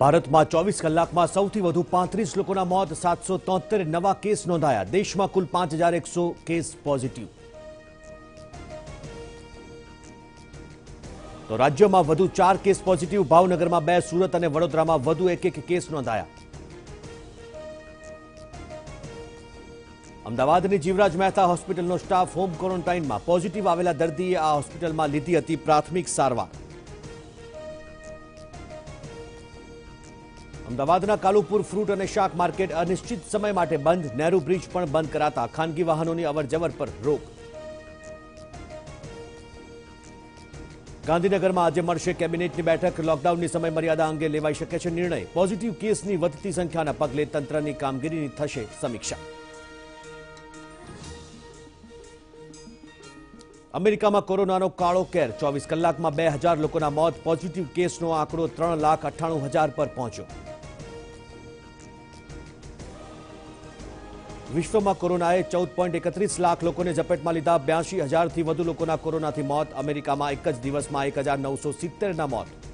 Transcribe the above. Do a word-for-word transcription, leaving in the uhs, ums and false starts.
भारत में चौबीस कलाक में सौथी वधु पैंतीस लोगों ना मौत, सात सौ तोतेर नवा केस नोंधाया। देश में कुल पांच हजार एक सौ केस पॉजिटिव। तो राज्य में वधु चार केस पॉजिटिव, भावनगर में बे, सूरत और वडोदरा में वधु एक एक केस नोंधाया। अमदावादनी Jivraj Mehta hospital staff home quarantine में, पॉजिटिव आवेला दर्दीए आ होस्पिटल में लीधी थी प्राथमिक सारवार। अमदावादना कालूपुर फ्रूट और शाक मार्केट अनिश्चित समय माटे बंद, नेहरू ब्रिज पर बंद कराता खानगी वाहनों की अवर जवर पर रोक। गांधीनगर में आज मळशे केबिनेटनी बैठक, लॉकडाउन की समय मर्यादा अंगे लेवाई शके छे निर्णय। पॉजिटिव केस की वधती संख्या पगले तंत्र की कामगीरी थशे समीक्षा। अमेरिका में कोरोना काळो केर, चौबीस कलाक में बे हजार लोगों ना मौत, पॉजिटिव केस नो आंकड़ो त्रण लाख अठाणु हजार पर पहुंचो। विश्व में कोरोनाए चौदह पॉइंट एकत्रीस लाख लोगों ने झपेट में लीधा, ब्यासी हजार थी वधु लोगों ना कोरोना थी मौत। अमेरिका में एक ज दिवस में एक हजार नौ सौ सीतेर ना मौत।